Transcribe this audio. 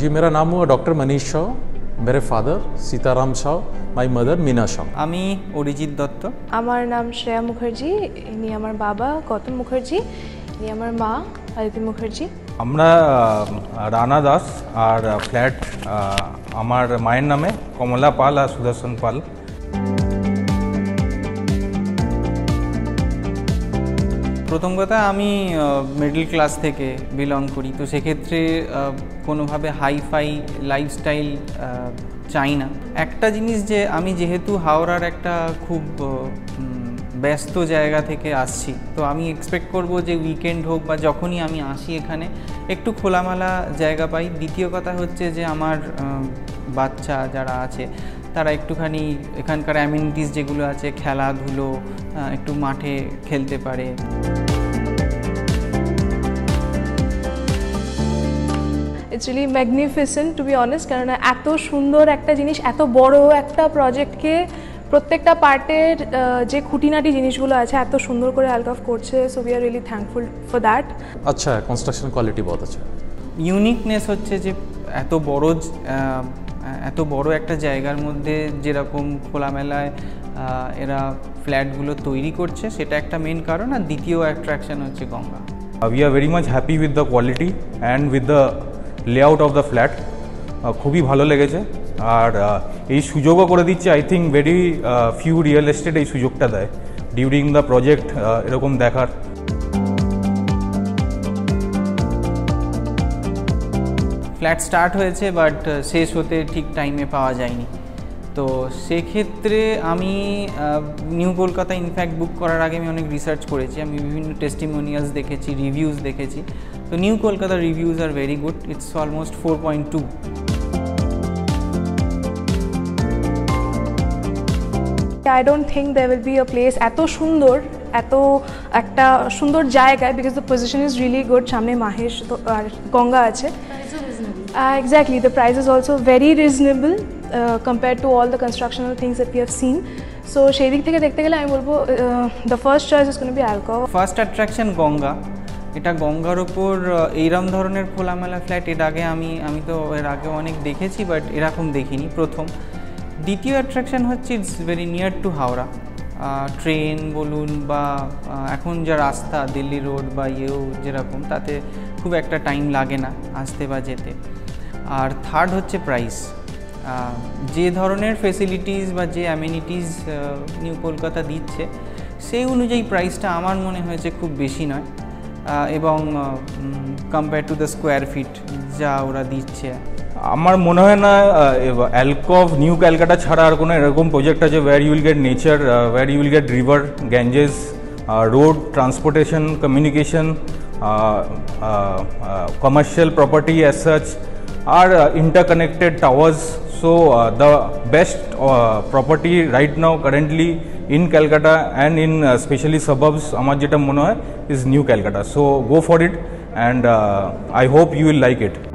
जी मेरा नाम हुआ डॉक्टर मनीष शाह, मेरे father Sitaram Shah, my mother Meena Shah. आमी अरिजित दत्त। आमार नाम श्रेया मुखर्जी, इनी आमार बाबा कौतम मुखर्जी, इनी आमार माँ आरती मा मुखर्जी। আমরা রানা দাস আর ফ্ল্যাট আমার মায়ের নামে কমলা পাল আর সুদর্শন পাল। প্রথম কথা আমি মিডল ক্লাস থেকে বিলং করি, তো সেক্ষেত্রে কোনোভাবে হাইফাই লাইফস্টাইল চাই না। একটা জিনিস যে আমি যেহেতু হাওড়ার একটা খুব ব্যস্ত জায়গা থেকে আসছি, তো আমি এক্সপেক্ট করব যে উইকেন্ড হোক বা যখনই আমি আসি এখানে একটু খোলামেলা জায়গা পাই। দ্বিতীয় কথা হচ্ছে যে আমার বাচ্চা যারা আছে তারা একটুখানি এখানকার অ্যামিউনিটিস যেগুলো আছে খেলাধুলো একটু মাঠে খেলতে পারে। It's really magnificent to be honest, কারণ এত সুন্দর একটা জিনিস, এত বড় একটা প্রজেক্টকে প্রত্যেকটা পার্টের যে খুঁটিনাটি জিনিসগুলো আছে এত সুন্দর করে আলকাফ করছে, so we are really thankful for that. আচ্ছা কনস্ট্রাকশন কোয়ালিটি বহুত আচ্ছা। ইউনিকনেস হচ্ছে যে এত বড় একটা জায়গার মধ্যে যেরকম খোলামেলায় এরা ফ্ল্যাটগুলো তৈরি করছে সেটা একটা মেন কারণ। আর দ্বিতীয় অ্যাট্রাকশন হচ্ছে Ganga. We are very much happy with the quality and with the layout of the flat. খুবই ভালো লেগেছে আর এই সুযোগও করে দিচ্ছে। I think very few real estate এই সুযোগটা দেয় ডিউরিং দ্য প্রজেক্ট এরকম দেখার। ফ্ল্যাট স্টার্ট হয়েছে বাট শেষ হতে ঠিক টাইমে পাওয়া যায়নি, তো সেক্ষেত্রে আমি নিউ কলকাতা ইনফ্যাক্ট বুক করার আগে আমি অনেক রিসার্চ করেছি, আমি বিভিন্ন টেস্টিমোনিয়ালস দেখেছি, রিভিউজ দেখেছি। তো new Kolkata reviews are very good, it's almost 4.2। I don't think there will be a place eto sundor eto ekta sundor jayga because the position is really good, samne mahesh to ganga ache, price reasonable, exactly the price is also very reasonable compared to all the constructional things that we have seen, so shei dik theke dekhte gele ami bolbo the first choice is going to be Alcove। First attraction ganga, eta gangar upor ei ram dhoroner kholamela flat er age ami to er age onek dekhechi but erakom dekhini prothom। দ্বিতীয় attraction হচ্ছে it's very near to Howrah, train বলুন বা এখন যা রাস্তা Delhi road বা ইয়েও যেরকম, তাতে খুব একটা টাইম লাগে না আসতে বা যেতে। আর থার্ড হচ্ছে প্রাইস। যে ধরনের ফেসিলিটিস বা যে অ্যামেনিটিস নিউ কলকাতা দিচ্ছে সেই অনুযায়ী প্রাইসটা আমার মনে হয়েছে খুব বেশি নয় এবং compare to the square feet যা ওরা দিচ্ছে। আমার মনে হয় না অ্যালকভ নিউ ক্যালকাটা ছাড়া আর কোনো এরকম প্রজেক্ট আছে where you will get nature, where you will get river, Ganges, road, transportation, communication, commercial property as such are interconnected towers. So the best property right now currently in Calcutta and in specially suburbs আমার যেটা মনে হয় is new Calcutta. So go for it and I hope you will like it.